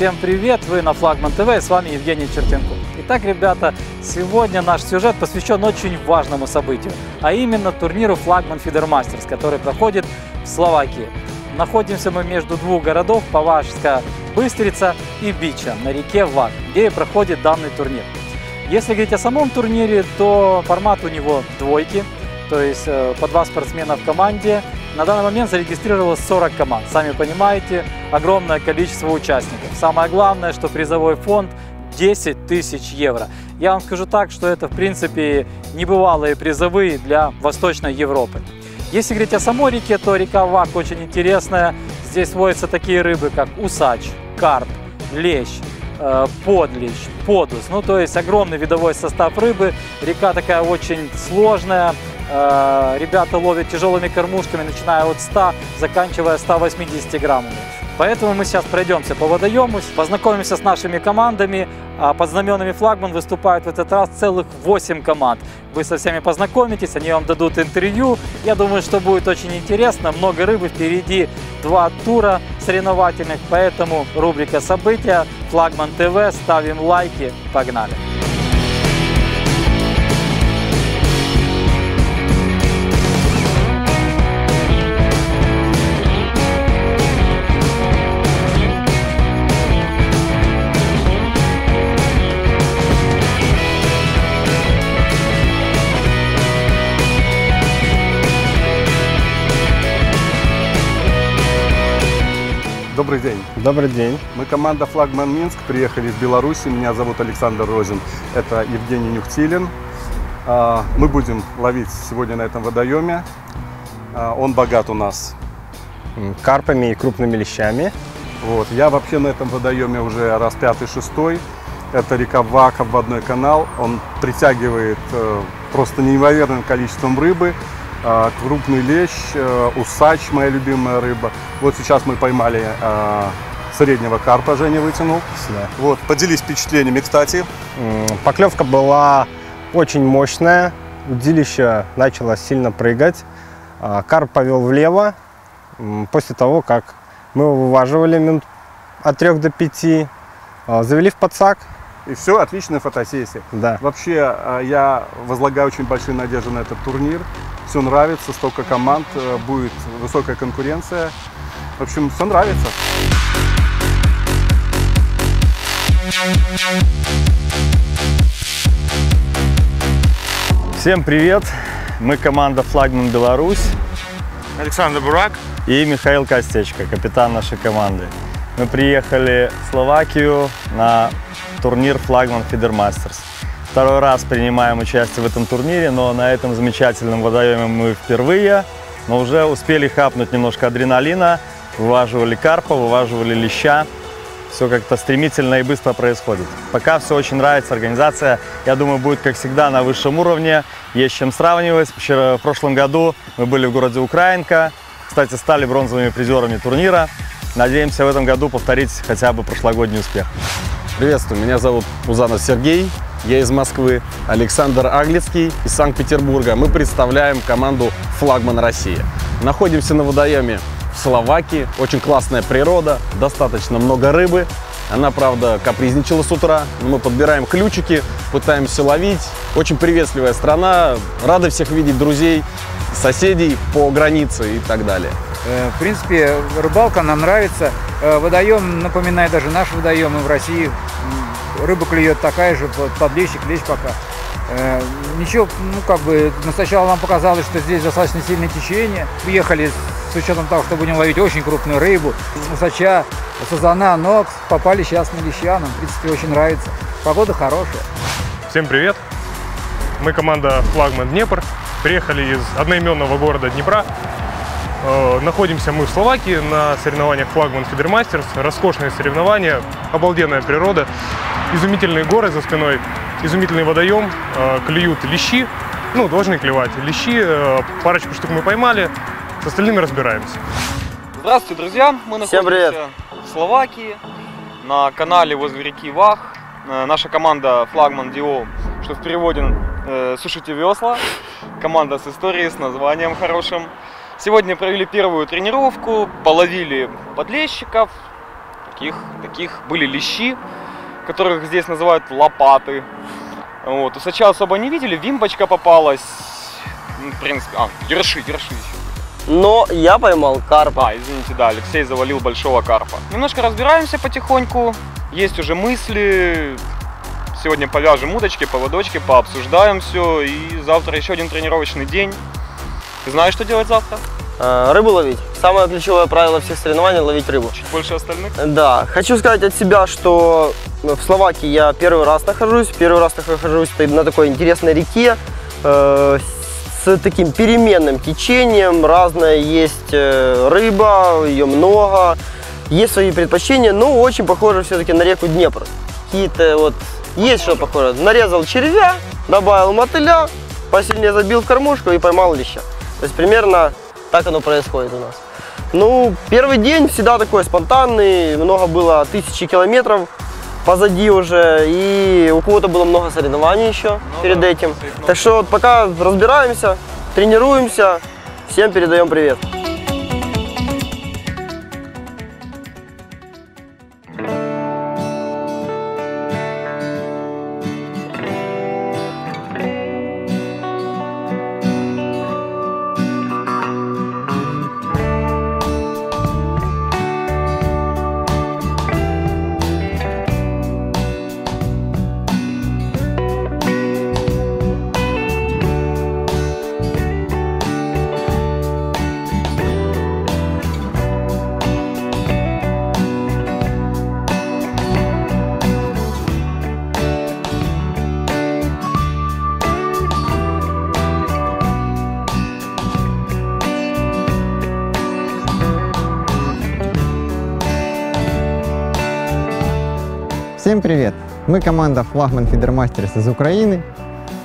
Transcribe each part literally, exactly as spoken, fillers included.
Всем привет! Вы на Флагман ТВ, и с вами Евгений Чертенко. Итак, ребята, сегодня наш сюжет посвящен очень важному событию, а именно турниру Flagman Feeder Masters, который проходит в Словакии. Находимся мы между двух городов, Паважская Быстрица и Бича, на реке Ваг, где и проходит данный турнир. Если говорить о самом турнире, то формат у него двойки, то есть по два спортсмена в команде. На данный момент зарегистрировалось сорок команд. Сами понимаете, огромное количество участников. Самое главное, что призовой фонд десять тысяч евро. Я вам скажу так, что это в принципе небывалые призовые для Восточной Европы. Если говорить о самой реке, то река Ваг очень интересная. Здесь водятся такие рыбы, как усач, карп, лещ, подлещ, подус. Ну, то есть огромный видовой состав рыбы. Река такая очень сложная. Ребята ловят тяжелыми кормушками, начиная от ста, заканчивая ста восьмидесяти граммами. Поэтому мы сейчас пройдемся по водоему, познакомимся с нашими командами. Под знаменами Флагман выступают в этот раз целых восемь команд. Вы со всеми познакомитесь, они вам дадут интервью. Я думаю, что будет очень интересно. Много рыбы, впереди два тура соревновательных. Поэтому рубрика «События», Флагман ТВ, ставим лайки, погнали! Добрый день. Добрый день. Мы команда «Флагман Минск», приехали из Беларуси. Меня зовут Александр Розин, это Евгений Нюхтилин. Мы будем ловить сегодня на этом водоеме. Он богат у нас карпами и крупными лещами. Вот. Я вообще на этом водоеме уже раз пятый-шестой. Это река Ваг, обводной канал. Он притягивает просто неимоверным количеством рыбы. Крупный лещ, усач, моя любимая рыба. Вот сейчас мы поймали э, среднего карпа, Женя вытянул. Да. Вот, поделись впечатлениями, кстати. Поклевка была очень мощная, удилище начало сильно прыгать. Карп повел влево. После того, как мы его вываживали минут от трех до пяти, завели в подсак. И все, отличная фотосессия. Да. Вообще, я возлагаю очень большие надежды на этот турнир. Все нравится, столько команд, будет высокая конкуренция. В общем, все нравится. Всем привет! Мы команда «Флагман Беларусь». Александр Бурак и Михаил Костечко, капитан нашей команды. Мы приехали в Словакию на турнир «Флагман Feeder Masters». Второй раз принимаем участие в этом турнире, но на этом замечательном водоеме мы впервые. Но уже успели хапнуть немножко адреналина, вываживали карпа, вываживали леща. Все как-то стремительно и быстро происходит. Пока все очень нравится, организация, я думаю, будет, как всегда, на высшем уровне. Есть чем сравнивать. Вчера, в прошлом году мы были в городе Украинка. Кстати, стали бронзовыми призерами турнира. Надеемся в этом году повторить хотя бы прошлогодний успех. Приветствую, меня зовут Узанов Сергей. Я из Москвы, Александр Аглицкий из Санкт-Петербурга. Мы представляем команду «Флагман Россия». Находимся на водоеме в Словакии. Очень классная природа, достаточно много рыбы. Она, правда, капризничала с утра. Мы подбираем ключики, пытаемся ловить. Очень приветливая страна. Рады всех видеть друзей, соседей по границе и так далее. В принципе, рыбалка нам нравится. Водоем напоминает даже наш водоем, и в России рыба клюет такая же, подлещик, лещ пока. Э, ничего, ну как бы, сначала нам показалось, что здесь достаточно сильное течение. Приехали с учетом того, что будем ловить очень крупную рыбу, усача, сазана, но попали сейчас на леща, нам, в принципе, очень нравится. Погода хорошая. Всем привет! Мы команда «Флагман Днепр». Приехали из одноименного города Днепра. Находимся мы в Словакии на соревнованиях Flagman Feeder Masters. Роскошные соревнования, обалденная природа, изумительные горы за спиной, изумительный водоем, клюют лещи, ну, должны клевать лещи, парочку штук мы поймали, с остальными разбираемся. Здравствуйте, друзья! Мы находимся в Словакии, на канале возле реки Ваг. Наша команда Flagman ди о, что в переводе «Сушите весла», команда с историей, с названием хорошим. Сегодня провели первую тренировку, половили подлещиков, таких, таких были лещи, которых здесь называют лопаты. Вот. Усача особо не видели, вимбочка попалась. В принципе, а, ерши, ерши еще. Но я поймал карпа. А, извините, да, Алексей завалил большого карпа. Немножко разбираемся потихоньку. Есть уже мысли. Сегодня повяжем удочки, поводочки, пообсуждаем все. И завтра еще один тренировочный день. Ты знаешь, что делать завтра? А, рыбу ловить. Самое ключевое правило всех соревнований – ловить рыбу. Чуть больше остальных? Да. Хочу сказать от себя, что в Словакии я первый раз нахожусь. Первый раз нахожусь на такой интересной реке э, с таким переменным течением. Разная есть рыба, ее много. Есть свои предпочтения, но очень похоже все-таки на реку Днепр. Какие-то вот... Есть что похоже. Нарезал червя, добавил мотыля, посильнее забил в кормушку и поймал леща. То есть примерно так оно происходит у нас. Ну, первый день всегда такой спонтанный, много было тысячи километров позади уже, и у кого-то было много соревнований еще ну, перед да, этим. Так что вот пока разбираемся, тренируемся, всем передаем привет. Всем привет! Мы команда Flagman Feeder Masters из Украины.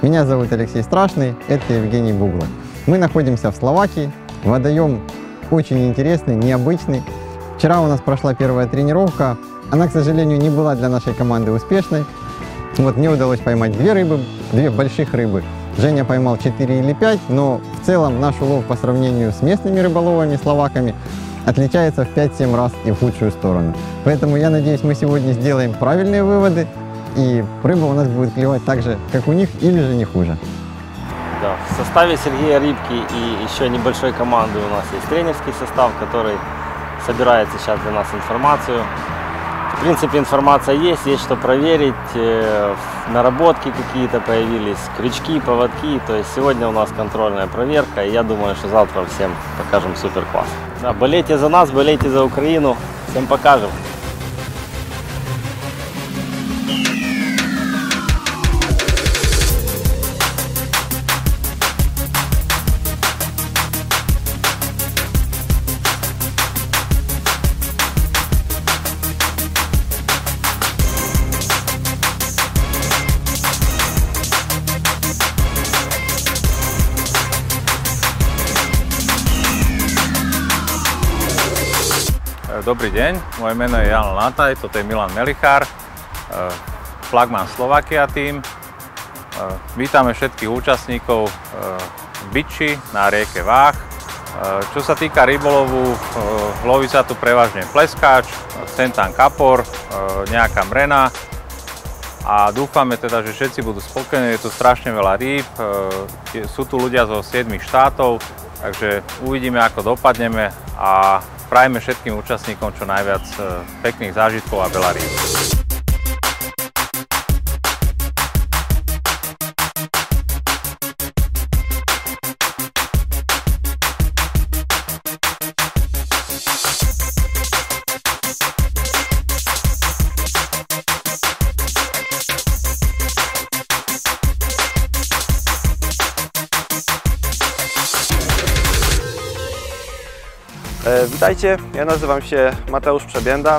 Меня зовут Алексей Страшный, это Евгений Бугла. Мы находимся в Словакии. Водоем очень интересный, необычный. Вчера у нас прошла первая тренировка. Она, к сожалению, не была для нашей команды успешной. Вот мне удалось поймать две рыбы, две больших рыбы. Женя поймал четыре или пять, но в целом наш улов по сравнению с местными рыболовами, словаками, отличается в пять-семь раз и в худшую сторону. Поэтому я надеюсь, мы сегодня сделаем правильные выводы, и рыба у нас будет клевать так же, как у них, или же не хуже. Да, в составе Сергея Рыбки и еще небольшой команды у нас есть тренерский состав, который собирает сейчас для нас информацию. В принципе, информация есть, есть что проверить, наработки какие-то появились, крючки, поводки. То есть сегодня у нас контрольная проверка, и я думаю, что завтра всем покажем супер класс. Да, болейте за нас, болейте за Украину, всем покажем. Dobrý deň, moje meno je Jan Lantaj, toto je Milan Melichar, flagman Slovakia tým. Vítame všetkých účastníkov v Biči na rieke Vag. Čo sa týka rybolovu, loví sa tu prevažne pleskáč, sem tam kapor, nejaká mrena. A dúfame teda, že všetci budú spokojní, je tu strašne veľa rýb, sú tu ľudia zo siedmich štátov, takže uvidíme, ako dopadneme. A prajme všetkým účastníkom čo najviac pekných zážitkov a veľa rýb. Witajcie, ja nazywam się Mateusz Przebęda,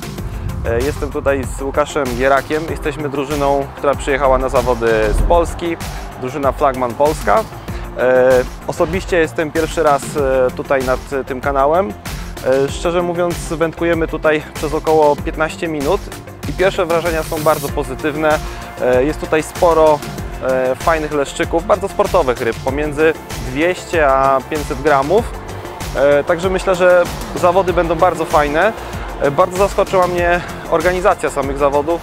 jestem tutaj z Łukaszem Jerakiem, jesteśmy drużyną, która przyjechała na zawody z Polski, drużyna Flagman Polska. Osobiście jestem pierwszy raz tutaj nad tym kanałem, szczerze mówiąc wędkujemy tutaj przez około piętnaście minut i pierwsze wrażenia są bardzo pozytywne, jest tutaj sporo fajnych leszczyków, bardzo sportowych ryb, pomiędzy dwieście a pięćset gramów. Także myślę, że zawody będą bardzo fajne. Bardzo zaskoczyła mnie organizacja samych zawodów,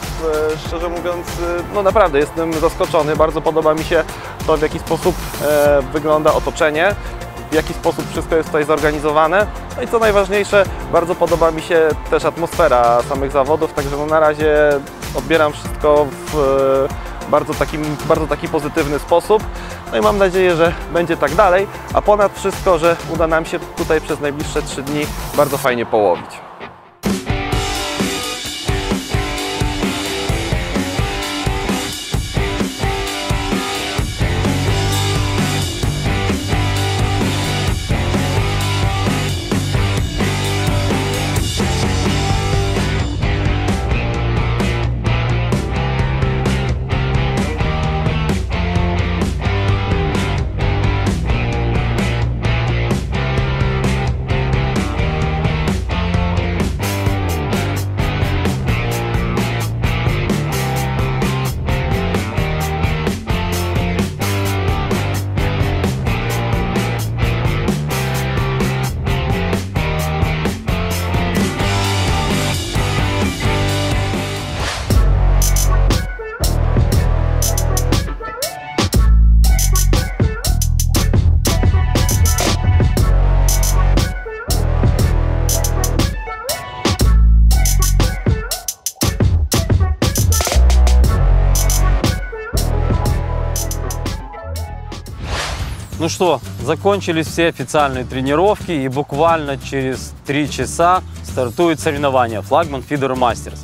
szczerze mówiąc, no naprawdę jestem zaskoczony, bardzo podoba mi się to, w jaki sposób wygląda otoczenie, w jaki sposób wszystko jest tutaj zorganizowane, no i co najważniejsze, bardzo podoba mi się też atmosfera samych zawodów, także no na razie odbieram wszystko w bardzo taki, bardzo taki pozytywny sposób, no i mam nadzieję, że będzie tak dalej, a ponad wszystko, że uda nam się tutaj przez najbliższe trzy dni bardzo fajnie połowić. Ну что, закончились все официальные тренировки и буквально через три часа стартует соревнование Flagman Feeder Masters.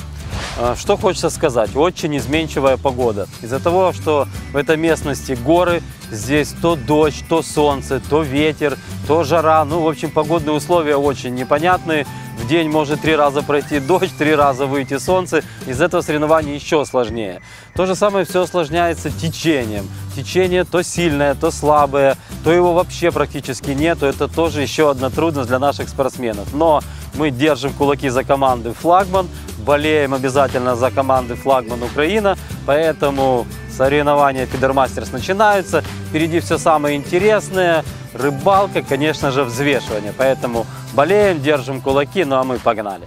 Что хочется сказать, очень изменчивая погода. Из-за того, что в этой местности горы, здесь то дождь, то солнце, то ветер, то жара. Ну, в общем, погодные условия очень непонятные. В день может три раза пройти дождь, три раза выйти солнце. Из этого соревнования еще сложнее. То же самое все осложняется течением. Течение то сильное, то слабое, то его вообще практически нету. Это тоже еще одна трудность для наших спортсменов. Но мы держим кулаки за команды «Флагман», болеем обязательно за команды «Флагман Украина». Поэтому соревнования «Фидермастерс» начинаются. Впереди все самое интересное. Рыбалка, конечно же, взвешивание. Поэтому болеем, держим кулаки, ну а мы погнали.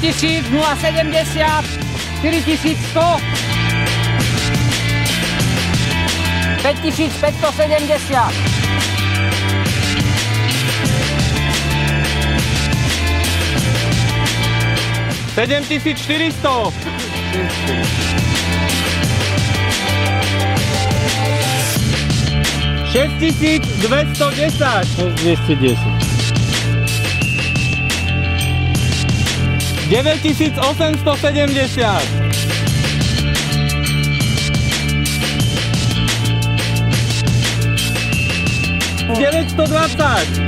шесть тысяч семьдесят, четыре тысячи сто, пять тысяч пятьсот семьдесят, семь тысяч четыреста, шесть тысяч двести десять, шесть тысяч двести десять, девять тысяч восемьсот семьдесят, девятьсот двадцать,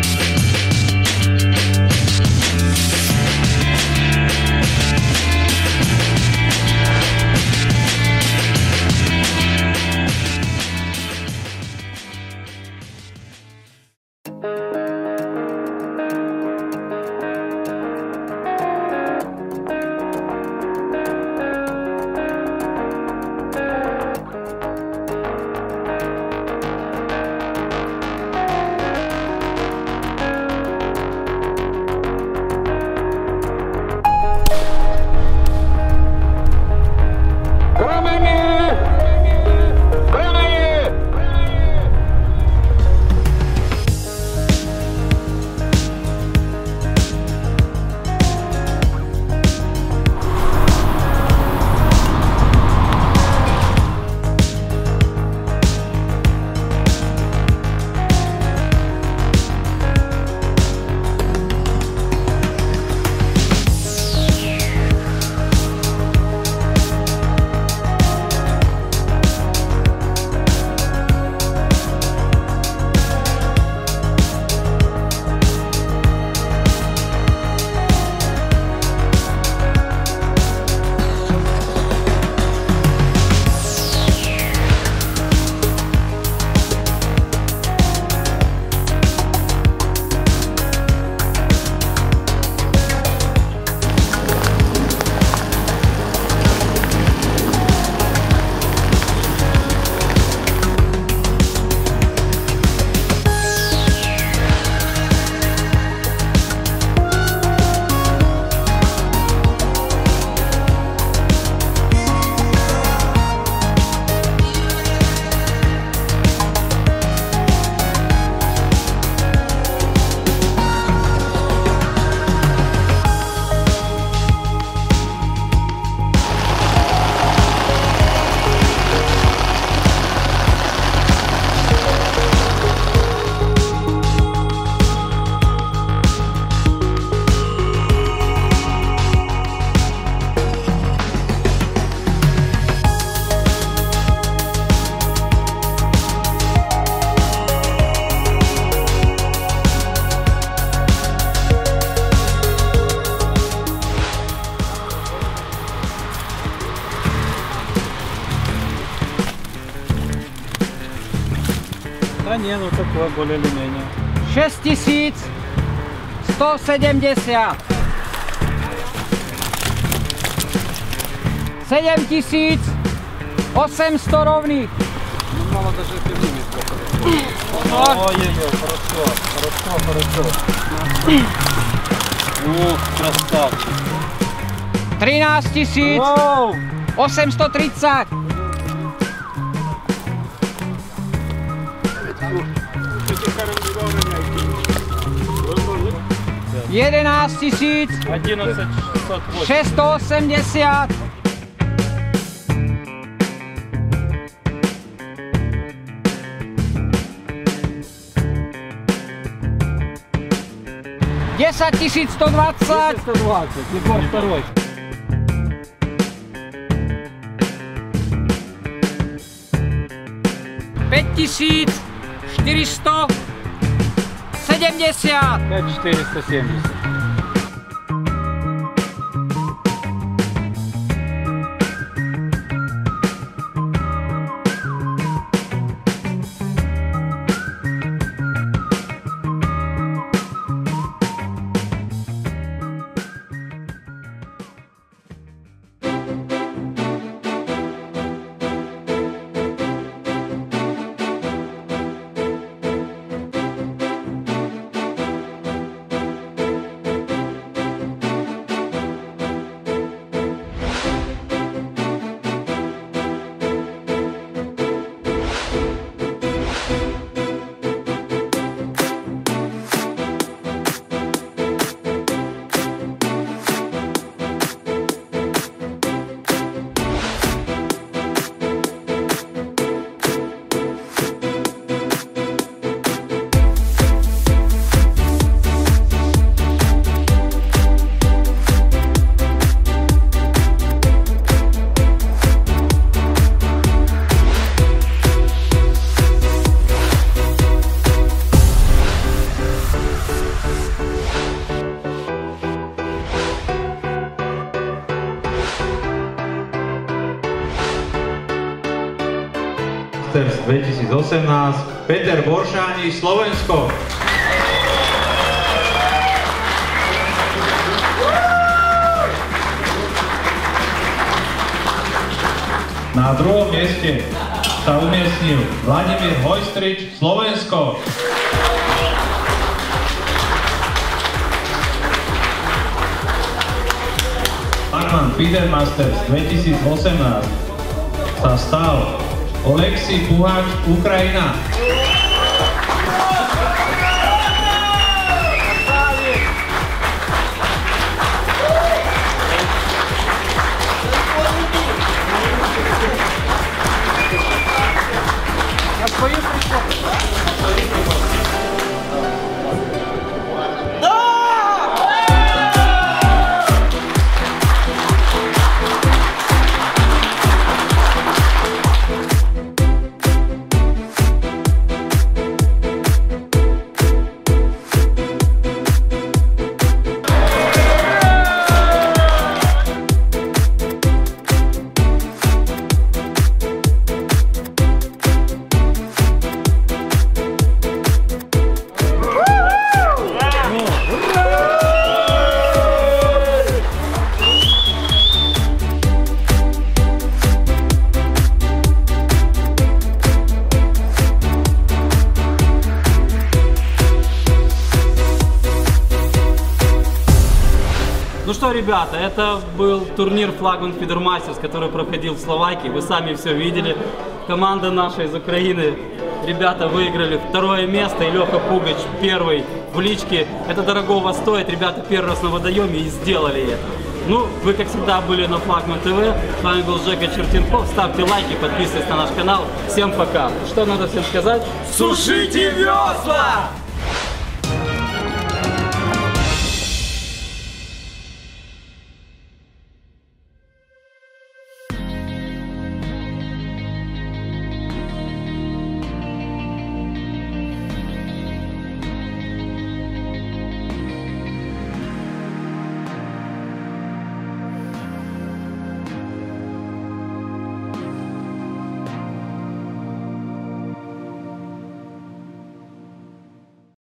Не, ну такое более или менее. шесть тысяч сто семьдесят, семь тысяч восемьсот ровных. Ну, мало даже пилюли. Ой-ой-ой, хорошо, хорошо, хорошо. Ух, красавчик. тринадцать тысяч восемьсот тридцать. одиннадцать тысяч шестьсот восемьдесят, десять тысяч сто двадцать, Егор второй, пять тысяч четыреста семьдесят, пять тысяч четыреста семьдесят, dvetisícosemnásť, Peter Boržaný, Slovensko. Na druhom mieste sa umiestnil Vladimír Hojstrič, Slovensko. Flagman Feeder Masters dvetisícosemnásť sa stal Alexej Púhač, Ukrajina. Ребята, это был турнир Flagman Feeder Masters, который проходил в Словакии. Вы сами все видели. Команда наша из Украины. Ребята выиграли второе место. И Леха Пугач первый в личке. Это дорогого стоит. Ребята первый раз на водоеме и сделали это. Ну, вы, как всегда, были на Flagman тэ вэ. С вами был Жека Чертенков. Ставьте лайки, подписывайтесь на наш канал. Всем пока. Что надо всем сказать? Сушите весла!